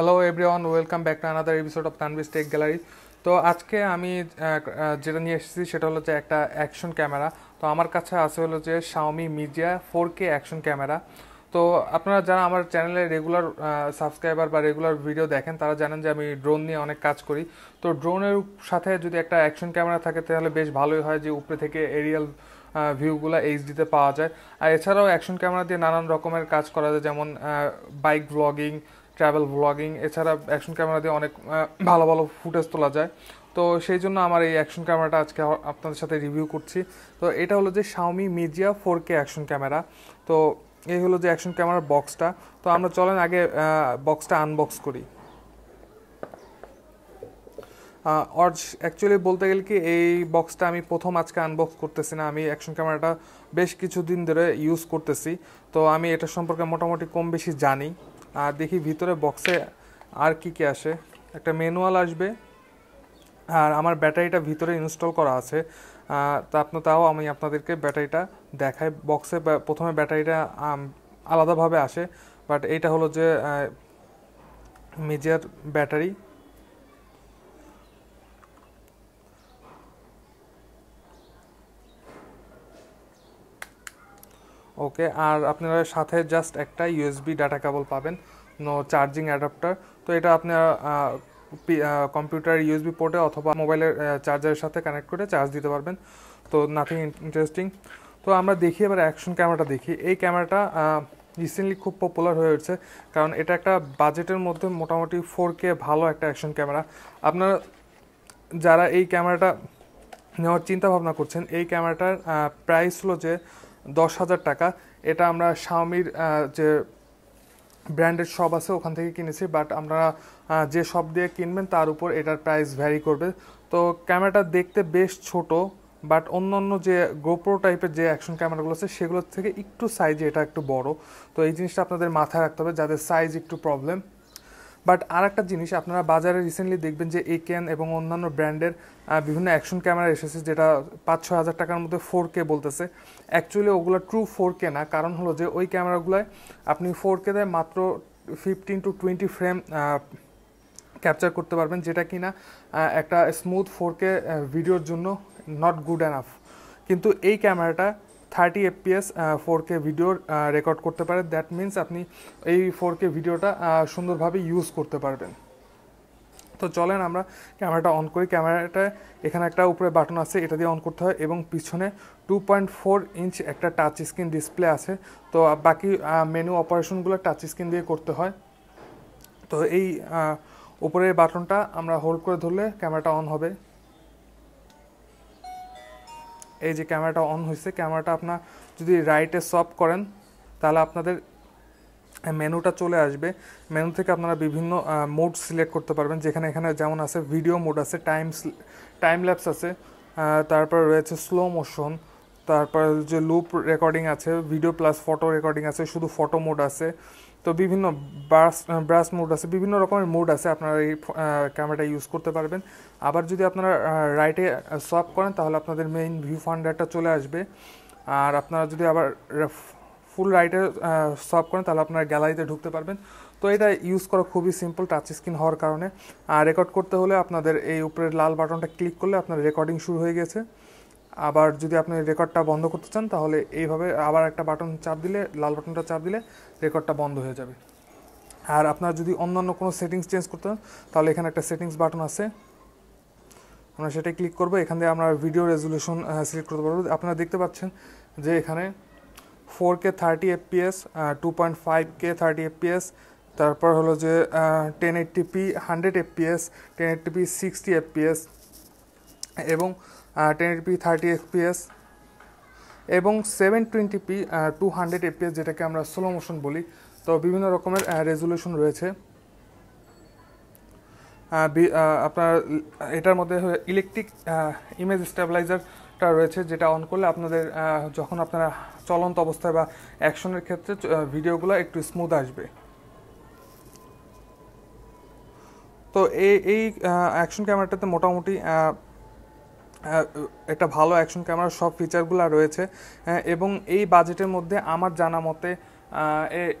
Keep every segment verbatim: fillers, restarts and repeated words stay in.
Hello everyone, welcome back to another episode of Tanvir's Tech Gallery. তো আজকে আমি যেটা নিয়ে এসেছি সেটা হলো যে একটা অ্যাকশন ক্যামেরা। তো আমার কাছে আছে হলো যে Xiaomi Mijia four K action camera. তো আপনারা যারা আমার চ্যানেলে রেগুলার সাবস্ক্রাইবার বা রেগুলার ভিডিও দেখেন তারা জানেন যে আমি ড্রোন নিয়ে অনেক কাজ করি। তো ড্রোনের সাথে যদি একটা অ্যাকশন ক্যামেরা থাকে তাহলে বেশ ভালোই হয়, যে উপরে থেকে এরিয়াল ভিউগুলো এইচডিতে পাওয়া যায়। আর এছাড়াও অ্যাকশন ক্যামেরা দিয়ে নানান রকমের কাজ করা যায়, যেমন বাইক ব্লগিং, ট্রাভেল ব্লগিং, এছাড়া অ্যাকশন ক্যামেরা দিয়ে অনেক ভালো ভালো ফুটেজ তোলা যায়। তো সেই জন্য আমার এই অ্যাকশন ক্যামেরাটা আজকে আপনাদের সাথে রিভিউ করছি। তো এটা হলো যে Xiaomi Mijia four K action camera. তো এই হলো যে অ্যাকশন ক্যামেরার বক্সটা। তো আমরা চলেন আগে বক্সটা আনবক্স করি। আর অ্যাকচুয়ালি বলতে গেলে কি এই বক্সটা আমি প্রথম আজকে আনবক্স করতেছি না, আমি অ্যাকশন ক্যামেরাটা বেশ কিছুদিন ধরে ইউজ করতেছি। তো আমি এটা সম্পর্কে মোটামুটি কম বেশি জানি। আর দেখি ভিতরে বক্সে আর কি কি আসে। একটা ম্যানুয়াল আসবে, আর আমার ব্যাটারিটা ভিতরে ইনস্টল করা আছে। তা আপনি তাও আমি আপনাদেরকে ব্যাটারিটা দেখাই। বক্সে প্রথমে ব্যাটারিটা আলাদাভাবে আসে, বাট এইটা হলো যে Mijiaর ব্যাটারি। ওকে, আর আপনারা সাথে জাস্ট একটা ইউএসবি ডাটা কেবল পাবেন, নো চার্জিং অ্যাডাপ্টার। তো এটা আপনারা কম্পিউটার ইউএসবি পোর্টে অথবা মোবাইলের চার্জারের সাথে কানেক্ট করে চার্জ দিতে পারবেন। তো নাথিং ইন্টারেস্টিং। তো আমরা দেখি এবার অ্যাকশন ক্যামেরাটা দেখি। এই ক্যামেরাটা রিসেন্টলি খুব পপুলার হয়ে উঠছে, কারণ এটা একটা বাজেটের মধ্যে মোটামুটি ফোর কে ভালো একটা অ্যাকশন ক্যামেরা। আপনারা যারা এই ক্যামেরাটা নেওয়ার চিন্তাভাবনা করছেন, এই ক্যামেরাটার প্রাইস হলো যে দশ হাজার টাকা। এটা আমরা শাওমির যে ব্র্যান্ডেড শপ আছে ওখান থেকে কিনেছি, বাট আমরা যে শপ দিয়ে কিনবেন তার উপর এটার প্রাইস ভ্যারি করবে। তো ক্যামেরাটা দেখতে বেশ ছোট, বাট অন্য অন্য যে GoPro টাইপের যে অ্যাকশন ক্যামেরাগুলো আছে সেগুলোর থেকে একটু সাইজে এটা একটু বড়। তো এই জিনিসটা আপনাদের মাথায় রাখতে হবে যাদের সাইজ একটু প্রবলেম। বাট আর একটা জিনিস, আপনারা বাজারে রিসেন্টলি দেখবেন যে একেন এবং অন্যান্য ব্র্যান্ডের বিভিন্ন অ্যাকশন ক্যামেরা এসেছে যেটা পাঁচ ছয় হাজার টাকার মধ্যে ফোর কে বলতেছে। অ্যাকচুয়ালি ওগুলো ট্রু ফোর কে না, কারণ হলো যে ওই ক্যামেরাগুলোয় আপনি ফোর কে দেয় মাত্র fifteen to twenty frame capture করতে পারবেন, যেটা কি না একটা স্মুথ ফোর কে ভিডিওর জন্য নট গুড এনাফ। কিন্তু এই ক্যামেরাটা thirty FPS four K video record করতে পারে। দ্যাট মিনস আপনি এই ফোর কে ভিডিওটা সুন্দরভাবে ইউজ করতে পারবেন। তো চলেন আমরা ক্যামেরাটা অন করি। ক্যামেরাটা এখানে একটা উপরে বাটন আছে, এটা দিয়ে অন করতে হয়, এবং পিছনে টু পয়েন্ট ফোর ইঞ্চ একটা টাচ স্ক্রিন ডিসপ্লে আছে। তো বাকি মেনু অপারেশনগুলো টাচ স্ক্রিন দিয়ে করতে হয়। তো এই উপরের বাটনটা আমরা হোল্ড করে ধরলে ক্যামেরাটা অন হবে। এই যে ক্যামেরাটা অন হয়েছে। ক্যামেরাটা আপনার যদি রাইটে সপ করেন তাহলে আপনাদের মেনুটা চলে আসবে। মেনু থেকে আপনারা বিভিন্ন মোড সিলেক্ট করতে পারবেন, যেখানে এখানে যেমন আছে ভিডিও মোড আছে, টাইম টাইম ল্যাপস আছে, তারপর রয়েছে স্লো মোশন, তারপর যে লুপ রেকর্ডিং আছে, ভিডিও প্লাস ফটো রেকর্ডিং আছে, শুধু ফটো মোড আছে, তো বিভিন্ন ব্রাশ ব্রাশ মোড আছে, বিভিন্ন রকমের মোড আছে। আপনারা এই ক্যামেরাটা ইউজ করতে পারবেন। আবার যদি আপনারা রাইটে সোয়াপ করেন তাহলে আপনাদের মেইন ভিউ ফাইন্ডারটা চলে আসবে। আর আপনারা যদি আবার ফুল রাইটে সোয়াপ করেন তাহলে আপনারা গ্যালারিতে ঢুকতে পারবেন। তো এটা ইউজ করা খুবই সিম্পল টাচ স্ক্রিন হওয়ার কারণে। আর রেকর্ড করতে হলে আপনাদের এই উপরের লাল বাটনটা ক্লিক করলে আপনার রেকর্ডিং শুরু হয়ে গেছে। আবার যদি আপনি রেকর্ডটা বন্ধ করতে চান তাহলে এইভাবে আবার একটা বাটন চাপ দিলে, লাল বাটনটা চাপ দিলে রেকর্ডটা বন্ধ হয়ে যাবে। আর আপনার যদি অন্যান্য কোনো সেটিংস চেঞ্জ করতে চান তাহলে এখানে একটা সেটিংস বাটন আছে, আমরা সেটাই ক্লিক করবো। এখান দিয়ে আমরা ভিডিও রেজুলেশন সিলেক্ট করতে পারবো। আপনারা দেখতে পাচ্ছেন যে এখানে four K thirty FPS, two point five K thirty FPS, তারপর হলো যে ten eighty p hundred FPS, ten eighty p sixty FPS এবং ten eighty p thirty FPS এবং seven twenty p two hundred FPS, যেটাকে আমরা slow motion বলি। তো বিভিন্ন রকমের রেজুলেশন রয়েছে। আপনার এটার মধ্যে ইলেকট্রিক ইমেজ স্টেবিলাইজারটা রয়েছে, যেটা অন করলে আপনাদের যখন আপনারা চলন্ত অবস্থায় বা অ্যাকশনের ক্ষেত্রে ভিডিওগুলো একটু স্মুথ আসবে। তো এই এই অ্যাকশন ক্যামেরাটাতে মোটামুটি একটা ভালো অ্যাকশন ক্যামেরার সব ফিচারগুলো রয়েছে, এবং এই বাজেটের মধ্যে আমার জানা মতে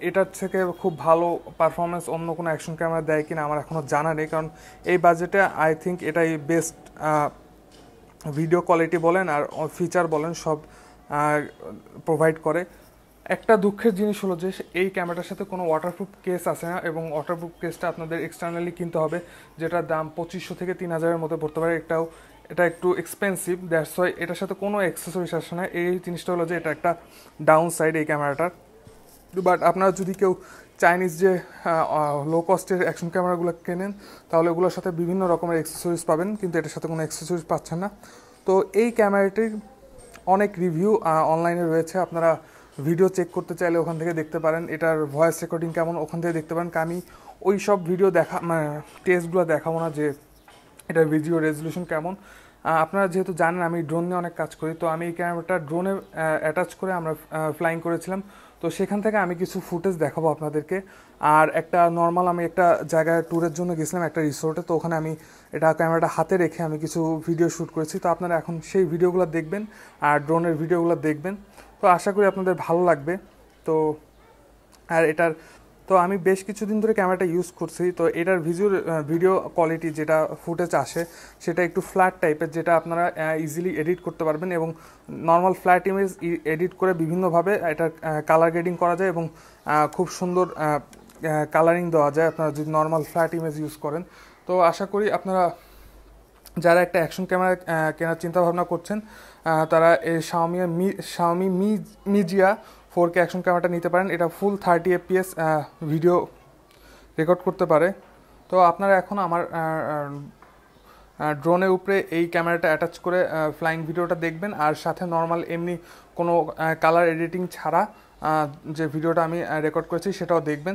এটার থেকে খুব ভালো পারফরমেন্স অন্য কোনো অ্যাকশন ক্যামেরা দেয় কিনা আমার এখনো জানা নেই, কারণ এই বাজেটে আই থিঙ্ক এটাই বেস্ট ভিডিও কোয়ালিটি বলেন আর ফিচার বলেন সব প্রোভাইড করে। একটা দুঃখের জিনিস হলো যে এই ক্যামেরাটার সাথে কোনো ওয়াটারপ্রুফ কেস আসে না, এবং ওয়াটারপ্রুফ কেসটা আপনাদের এক্সটার্নালি কিনতে হবে, যেটার দাম পঁচিশশো থেকে তিন হাজারের মধ্যে পড়তে পারে। একটাও এটা একটু এক্সপেন্সিভ, দ্যাটস ওয়াই এটার সাথে কোনো অ্যাক্সেসরিজ আসে না। এই জিনিসটা হলো যে এটা একটা ডাউন সাইড এই ক্যামেরাটার। বাট আপনারা যদি কেউ চাইনিজ যে লো কস্টের অ্যাকশন ক্যামেরাগুলো কেনেন তাহলে ওগুলোর সাথে বিভিন্ন রকমের অ্যাক্সেসরিজ পাবেন, কিন্তু এটার সাথে কোনো অ্যাক্সেসরিজ পাচ্ছেন না। তো এই ক্যামেরাটির অনেক রিভিউ অনলাইনে রয়েছে, আপনারা ভিডিও চেক করতে চাইলে ওখান থেকে দেখতে পারেন, এটার ভয়েস রেকর্ডিং কেমন ওখান থেকে দেখতে পারেন। আমি ওই সব ভিডিও দেখা মানে টেস্টগুলো দেখাবো না যে এটার ভিডিও রেজলিউশন কেমন। আপনারা যেহেতু জানেন আমি ড্রোন নিয়ে অনেক কাজ করি, তো আমি এই ক্যামেরাটা ড্রোনে অ্যাটাচ করে আমরা ফ্লাইং করেছিলাম, তো সেখান থেকে আমি কিছু ফুটেজ দেখাবো আপনাদেরকে। আর একটা নর্মাল আমি একটা জায়গায় ট্যুরের জন্য গেছিলাম একটা রিসোর্টে, তো ওখানে আমি এটা ক্যামেরাটা হাতে রেখে আমি কিছু ভিডিও শ্যুট করেছি। তো আপনারা এখন সেই ভিডিওগুলো দেখবেন আর ড্রোনের ভিডিওগুলো দেখবেন, তো আশা করি আপনাদের ভালো লাগবে। তো আর এটার তো আমি বেশ কিছুদিন ধরে ক্যামেরাটা ইউজ করছি, তো এটার ভিজুয়াল ভিডিও কোয়ালিটি যেটা ফুটেজ আসে সেটা একটু ফ্ল্যাট টাইপের, যেটা আপনারা ইজিলি এডিট করতে পারবেন এবং নর্মাল ফ্ল্যাট ইমেজ এডিট করে বিভিন্নভাবে এটার কালার গ্রেডিং করা যায় এবং খুব সুন্দর কালারিং দেওয়া যায় আপনারা যদি নর্মাল ফ্ল্যাট ইমেজ ইউজ করেন। তো আশা করি আপনারা যারা একটা অ্যাকশন ক্যামেরা কেনার চিন্তাভাবনা করছেন তারা এই Xiaomi Mi Xiaomi Mi Mijia four K action ক্যামেরাটা নিতে পারেন। এটা full thirty FPS video record করতে পারে। তো আপনারা এখন আমার ড্রোনের উপরে এই ক্যামেরাটা অ্যাটাচ করে ফ্লাইং ভিডিওটা দেখবেন, আর সাথে নর্মাল এমনি কোনো কালার এডিটিং ছাড়া যে ভিডিওটা আমি রেকর্ড করেছি সেটাও দেখবেন।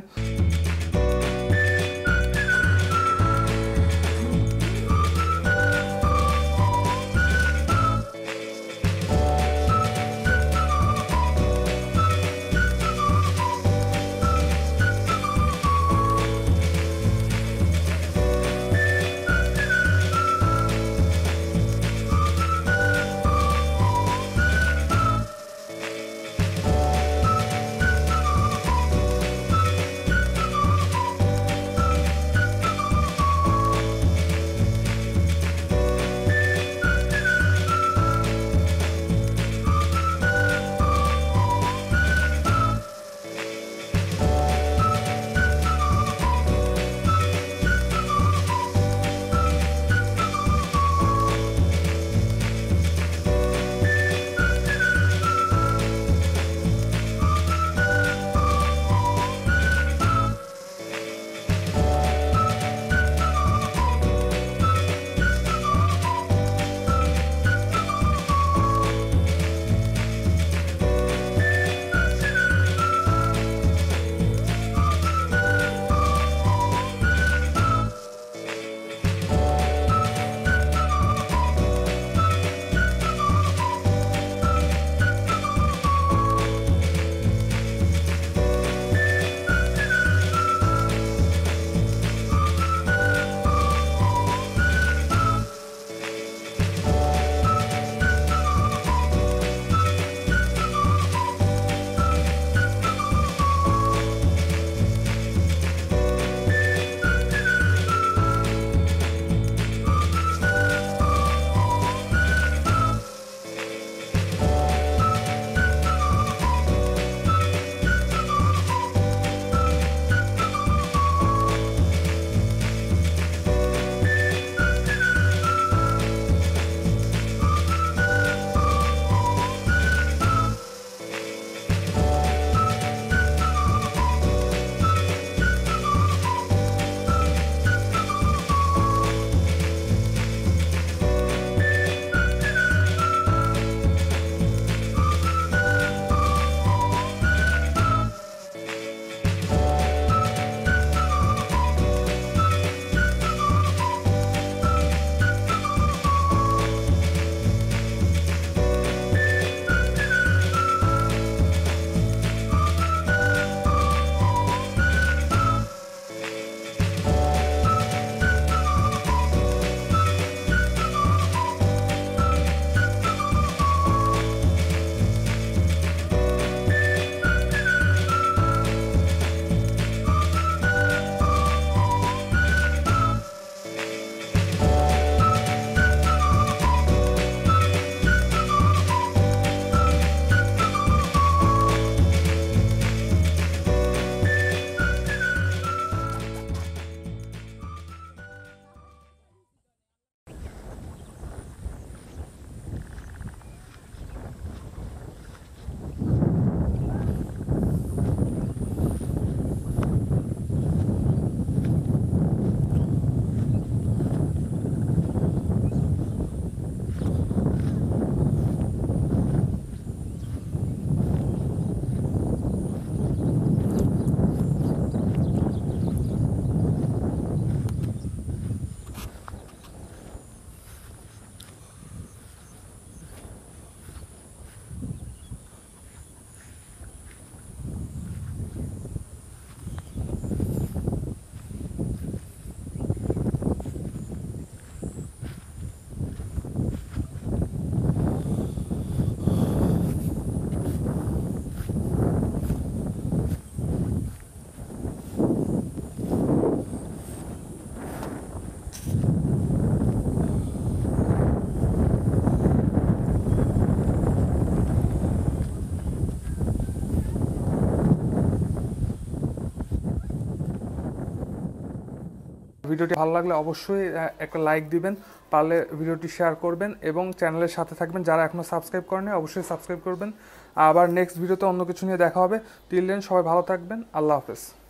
ভিডিওটি ভালো লাগলে অবশ্যই একটা লাইক দিবেন, পারলে ভিডিওটি শেয়ার করবেন এবং চ্যানেলের সাথে থাকবেন। যারা এখনো সাবস্ক্রাইব করেননি অবশ্যই সাবস্ক্রাইব করবেন। আবার নেক্সট ভিডিওতে অন্য কিছু নিয়ে দেখা হবে। টিল দেন সবাই ভালো থাকবেন। আল্লাহ হাফেজ।